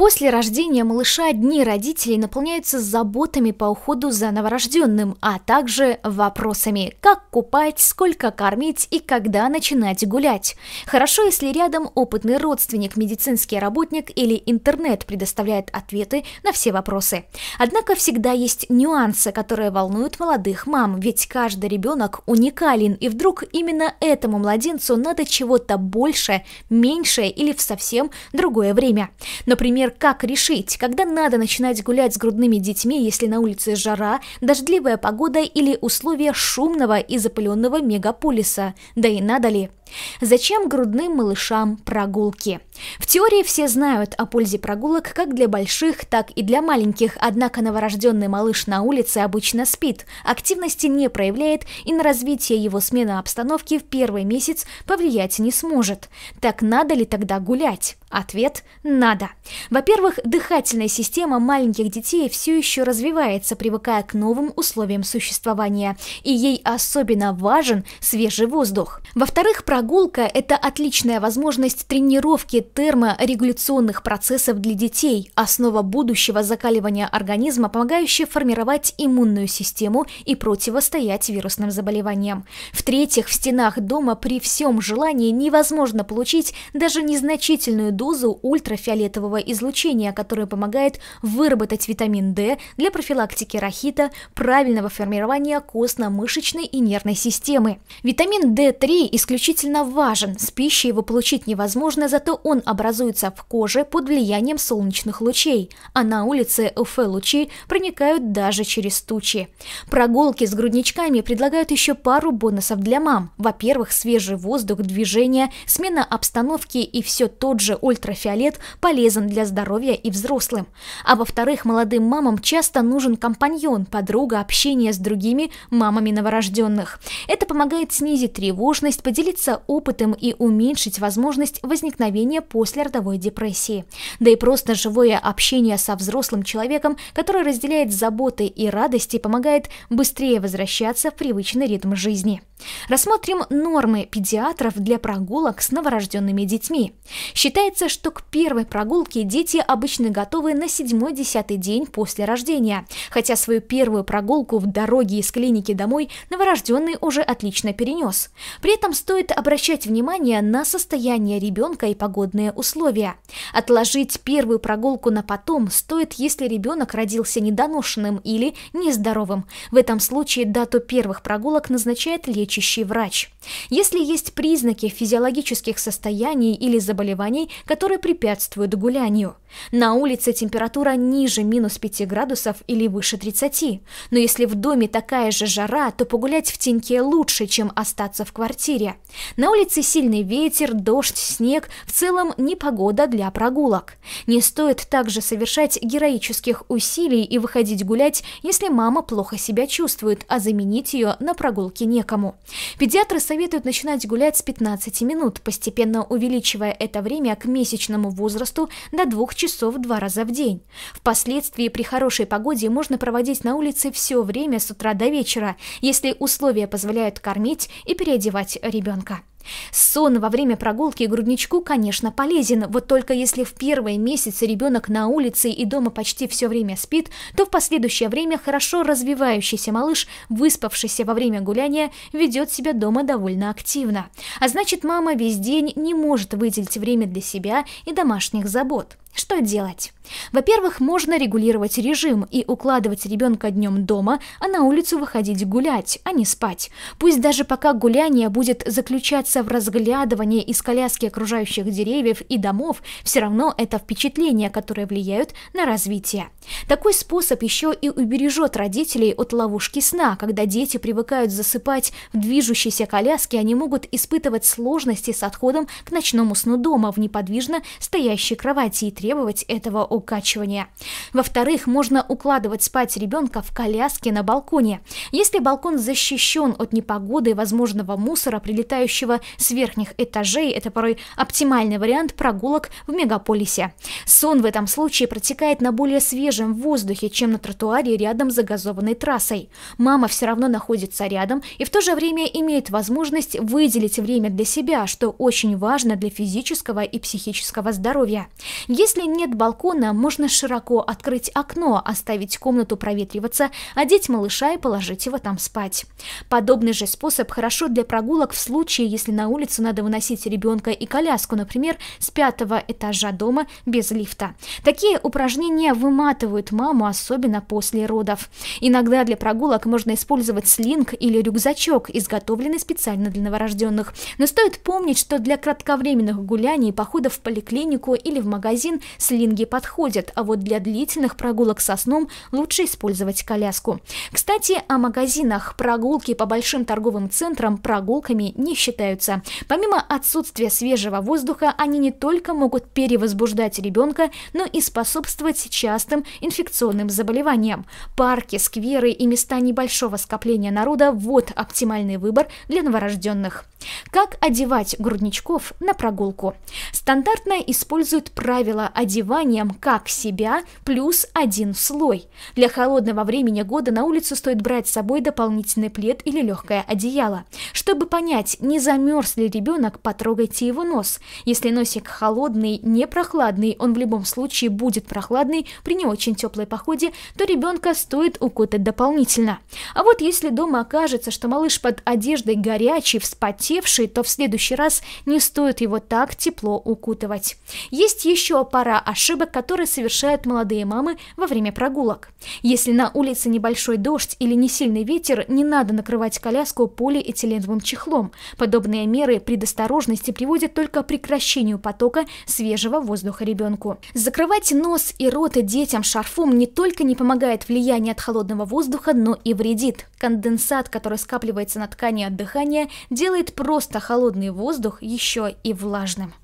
После рождения малыша дни родителей наполняются заботами по уходу за новорожденным, а также вопросами, как купать, сколько кормить и когда начинать гулять. Хорошо, если рядом опытный родственник, медицинский работник или интернет предоставляет ответы на все вопросы. Однако всегда есть нюансы, которые волнуют молодых мам, ведь каждый ребенок уникален, и вдруг именно этому младенцу надо чего-то больше, меньше или в совсем другое время. Например, как решить, когда надо начинать гулять с грудными детьми, если на улице жара, дождливая погода или условия шумного и запыленного мегаполиса? Да и надо ли? Зачем грудным малышам прогулки? В теории все знают о пользе прогулок как для больших, так и для маленьких, однако новорожденный малыш на улице обычно спит, активности не проявляет и на развитие его смены обстановки в первый месяц повлиять не сможет. Так надо ли тогда гулять? Ответ – надо. Во-первых, дыхательная система маленьких детей все еще развивается, привыкая к новым условиям существования, и ей особенно важен свежий воздух. Во-вторых, прогулка – это отличная возможность тренировки терморегуляционных процессов для детей, основа будущего закаливания организма, помогающая формировать иммунную систему и противостоять вирусным заболеваниям. В-третьих, в стенах дома при всем желании невозможно получить даже незначительную дозу ультрафиолетового излучения, которое помогает выработать витамин D для профилактики рахита, правильного формирования костно-мышечной и нервной системы. Витамин D3 исключительно важен, с пищей его получить невозможно, зато он образуется в коже под влиянием солнечных лучей, а на улице УФ-лучи проникают даже через тучи. Прогулки с грудничками предлагают еще пару бонусов для мам. Во-первых, свежий воздух, движение, смена обстановки и все тот же ультрафиолет полезен для здоровья и взрослым. А во-вторых, молодым мамам часто нужен компаньон, подруга, общение с другими мамами новорожденных. Это помогает снизить тревожность, поделиться опытом и уменьшить возможность возникновения послеродовой депрессии. Да и просто живое общение со взрослым человеком, который разделяет заботы и радости, помогает быстрее возвращаться в привычный ритм жизни. Рассмотрим нормы педиатров для прогулок с новорожденными детьми. Считается, что к первой прогулке дети обычно готовы на 7-10 день после рождения, хотя свою первую прогулку в дороге из клиники домой новорожденный уже отлично перенес. При этом стоит обращать внимание на состояние ребенка и погодные условия. Отложить первую прогулку на потом стоит, если ребенок родился недоношенным или нездоровым. В этом случае дату первых прогулок назначает лечащий врач. Если есть признаки физиологических состояний или заболеваний, которые препятствуют гулянию. На улице температура ниже -5 градусов или выше 30, но если в доме такая же жара, то погулять в теньке лучше, чем остаться в квартире. На улице сильный ветер, дождь, снег, в целом непогода для прогулок. Не стоит также совершать героических усилий и выходить гулять, если мама плохо себя чувствует, а заменить ее на прогулке некому. Педиатры советуют начинать гулять с 15 минут, постепенно увеличивая это время к месячному возрасту до 2 часов 2 раза в день. Впоследствии при хорошей погоде можно проводить на улице все время с утра до вечера, если условия позволяют кормить и переодевать ребенка. Сон во время прогулки грудничку, конечно, полезен, вот только если в первые месяцы ребенок на улице и дома почти все время спит, то в последующее время хорошо развивающийся малыш, выспавшийся во время гуляния, ведет себя дома довольно активно. А значит, мама весь день не может выделить время для себя и домашних забот. Что делать? Во-первых, можно регулировать режим и укладывать ребенка днем дома, а на улицу выходить гулять, а не спать. Пусть даже пока гуляние будет заключаться в разглядывании из коляски окружающих деревьев и домов, все равно это впечатления, которые влияют на развитие. Такой способ еще и убережет родителей от ловушки сна, когда дети привыкают засыпать в движущейся коляске, они могут испытывать сложности с отходом к ночному сну дома в неподвижно стоящей кровати и требовать этого укачивания. Во-вторых, можно укладывать спать ребенка в коляске на балконе. Если балкон защищен от непогоды и возможного мусора, прилетающего с верхних этажей, это порой оптимальный вариант прогулок в мегаполисе. Сон в этом случае протекает на более свежем воздухе, чем на тротуаре рядом с загазованной трассой. Мама все равно находится рядом и в то же время имеет возможность выделить время для себя, что очень важно для физического и психического здоровья. Если Если нет балкона, можно широко открыть окно, оставить комнату проветриваться, одеть малыша и положить его там спать. Подобный же способ хорошо для прогулок в случае, если на улицу надо выносить ребенка и коляску, например, с 5-го этажа дома без лифта. Такие упражнения выматывают маму, особенно после родов. Иногда для прогулок можно использовать слинг или рюкзачок, изготовленный специально для новорожденных. Но стоит помнить, что для кратковременных гуляний, походов в поликлинику или в магазин слинги подходят, а вот для длительных прогулок со сном лучше использовать коляску. Кстати, о магазинах. Прогулки по большим торговым центрам прогулками не считаются. Помимо отсутствия свежего воздуха, они не только могут перевозбуждать ребенка, но и способствовать частым инфекционным заболеваниям. Парки, скверы и места небольшого скопления народа – вот оптимальный выбор для новорожденных. Как одевать грудничков на прогулку? Стандартно используют правило одеванием как себя плюс один слой. Для холодного времени года на улицу стоит брать с собой дополнительный плед или легкое одеяло. Чтобы понять, не замерз ли ребенок, потрогайте его нос. Если носик холодный, не прохладный, он в любом случае будет прохладный при не очень теплой походе, то ребенка стоит укутать дополнительно. А вот если дома окажется, что малыш под одеждой горячий, вспотевший, то в следующий раз не стоит его так тепло укутывать. Есть еще пара ошибок, которые совершают молодые мамы во время прогулок. Если на улице небольшой дождь или не сильный ветер, не надо накрывать коляску полиэтиленовым чехлом. Подобные меры предосторожности приводят только к прекращению потока свежего воздуха ребенку. Закрывать нос и рот детям шарфом не только не помогает влияние от холодного воздуха, но и вредит. Конденсат, который скапливается на ткани от дыхания, делает просто холодный воздух еще и влажным.